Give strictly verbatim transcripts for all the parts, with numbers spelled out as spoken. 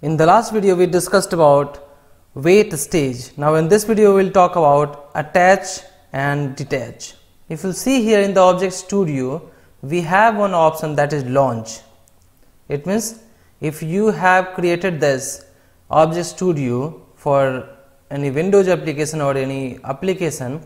In the last video we discussed about wait stage. Now in this video we will talk about attach and detach. If you see here in the Object Studio, we have one option that is launch. It means if you have created this Object Studio for any Windows application or any application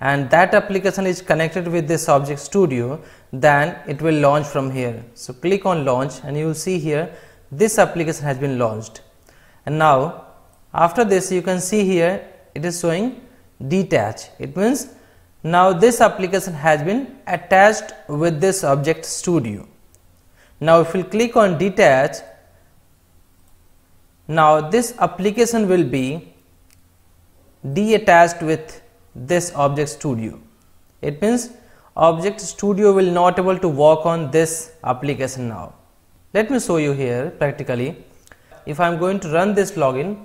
and that application is connected with this Object Studio, then it will launch from here. So click on launch and you will see here this application has been launched, and now after this you can see here it is showing detach. It means now this application has been attached with this Object Studio. Now if you click on detach, now this application will be deattached with this Object Studio. It means Object Studio will not able to work on this application now. Let me show you here practically. If I am going to run this login,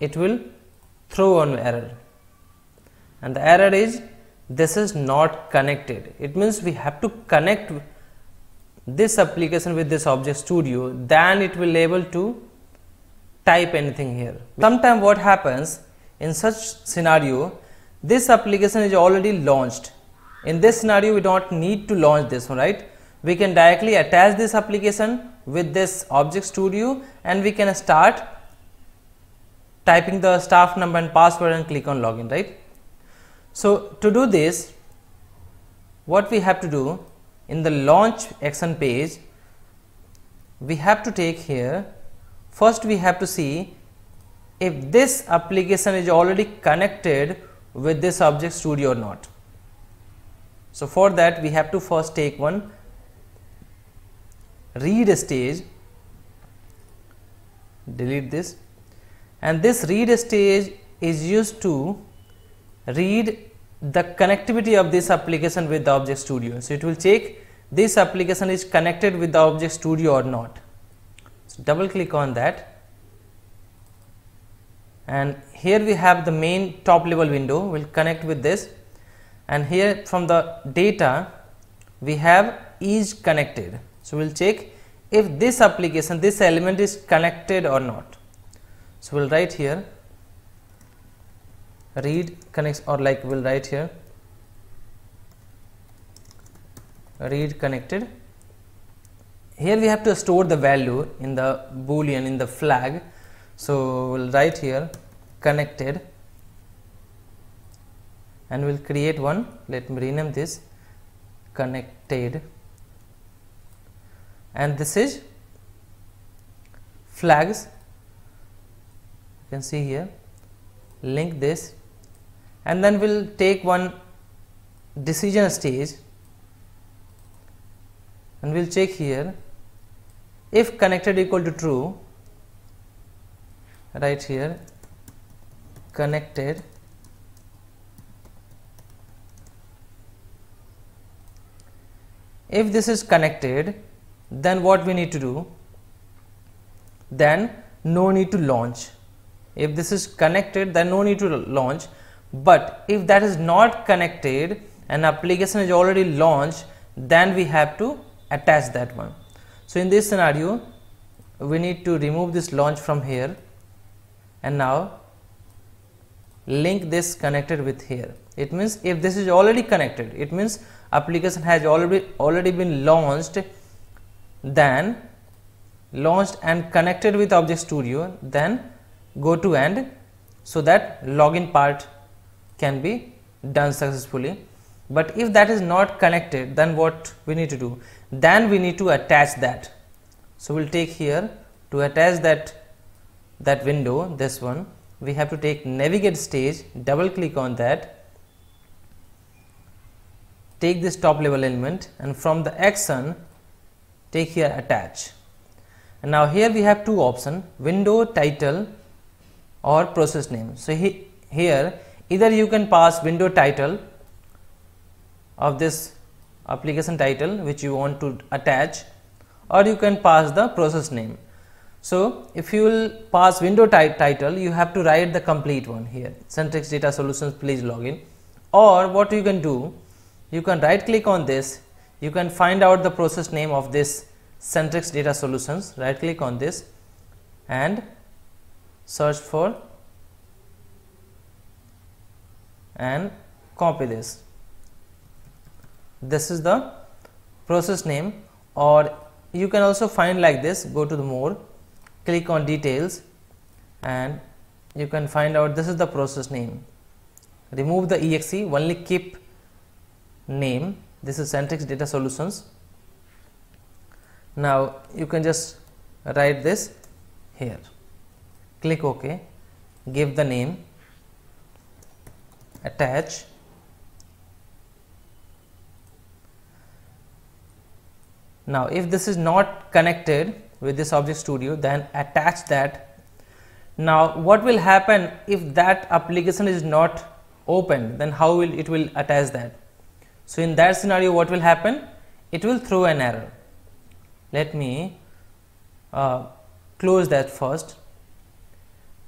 it will throw an error, and the error is this is not connected. It means we have to connect this application with this Object Studio, then it will able to type anything here. Sometimes what happens in such scenario, this application is already launched. In this scenario we don't need to launch this one, right? We can directly attach this application with this Object Studio and we can start typing the staff number and password and click on login, right? So to do this, what we have to do in the launch action page, we have to take here, first we have to see if this application is already connected with this Object Studio or not. So for that we have to first take one read stage, delete this, and this read stage is used to read the connectivity of this application with the Object Studio. So it will check this application is connected with the Object Studio or not. So double click on that, and here we have the main top level window. We'll connect with this, and here from the data we have IsConnected. So we'll check if this application, this element is connected or not. So we'll write here read connects, or like we'll write here read connected. Here we have to store the value in the boolean, in the flag. So we'll write here connected, and we'll create one. Let me rename this connected, and this is flags. You can see here, link this, and then we'll take one decision stage and we'll check here if connected equal to true, right? Here connected, if this is connected, then what we need to do, then no need to launch. If this is connected, then no need to launch. But if that is not connected and application is already launched, then we have to attach that one. So in this scenario we need to remove this launch from here, and now link this connected with here. It means if this is already connected, it means application has already already been launched, then launched and connected with Object Studio, then go to end, so that login part can be done successfully. But if that is not connected, then what we need to do, then we need to attach that. So we'll take here to attach that that window, this one we have to take navigate stage, double click on that, take this top level element, and from the action take here attach. And now here we have two options, window title or process name. So he, here either you can pass window title of this application title which you want to attach, or you can pass the process name. So if you will pass window title, you have to write the complete one here, Centrix Data Solutions please login. Or what you can do, you can right click on this, you can find out the process name of this Centrix Data Solutions, right click on this, and search for and copy this. This is the process name, or you can also find like this. Go to the more, click on details, and you can find out this is the process name. Remove the exe, only keep name. This is Centrix Data Solutions. Now you can just write this here. Click OK, give the name, attach, now if this is not connected with this Object Studio, then attach that. Now what will happen if that application is not open, then how will it will attach that? So in that scenario what will happen? It will throw an error. Let me uh, close that first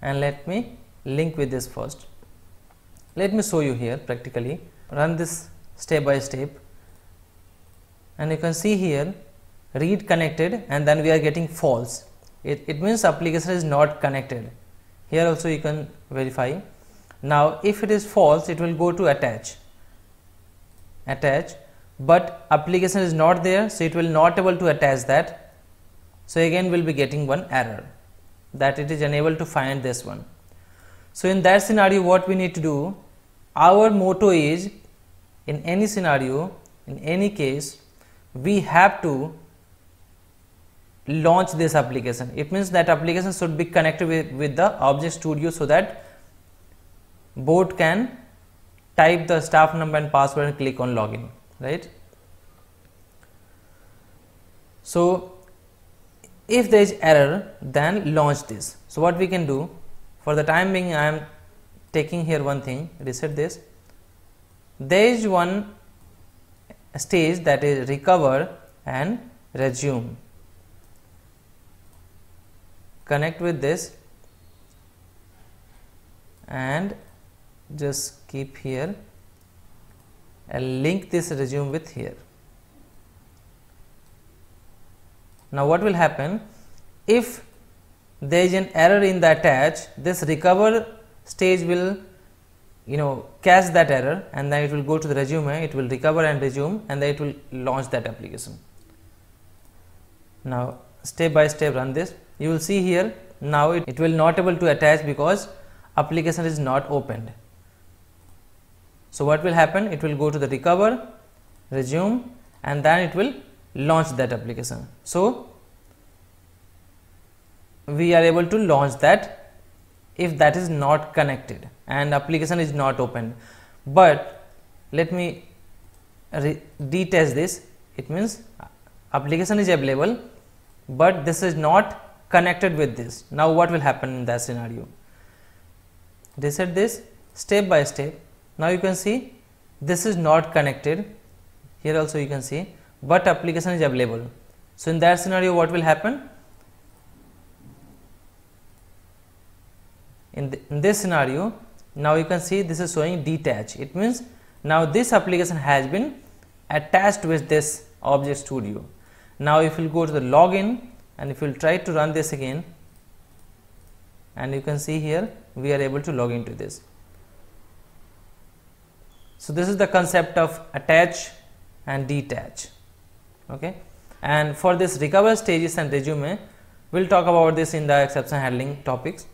and let me link with this first. Let me show you here practically, run this step by step, and you can see here read connected, and then we are getting false. It, it means application is not connected. Here also you can verify. Now if it is false, it will go to attach, attach, but application is not there, so it will not able to attach that. So again we will be getting one error that it is unable to find this one. So in that scenario what we need to do, our motto is in any scenario, in any case, we have to launch this application. It means that application should be connected with, with the Object Studio, so that bot can type the staff number and password and click on login, right? So if there is error, then launch this. So what we can do, for the time being I am taking here one thing, reset this. There is one stage, that is recover and resume. Connect with this and just keep here and link this resume with here. Now what will happen, if there is an error in the attach, this recover stage will, you know, catch that error, and then it will go to the resume, it will recover and resume, and then it will launch that application. Now step by step run this. You will see here now it, it will not able to attach because application is not opened. So what will happen, it will go to the recover, resume, and then it will launch that application. So we are able to launch that if that is not connected and application is not opened. But let me retest this. It means application is available, but this is not connected with this. Now what will happen in that scenario? Reset this step by step. Now you can see this is not connected. Here also you can see, but application is available. So in that scenario what will happen? In, the, in this scenario, now you can see this is showing detach. It means now this application has been attached with this Object Studio. Now if you go to the login and if you try to run this again, and you can see here we are able to log into this. So this is the concept of attach and detach, okay. And for this recover stages and resume, we'll talk about this in the exception handling topics.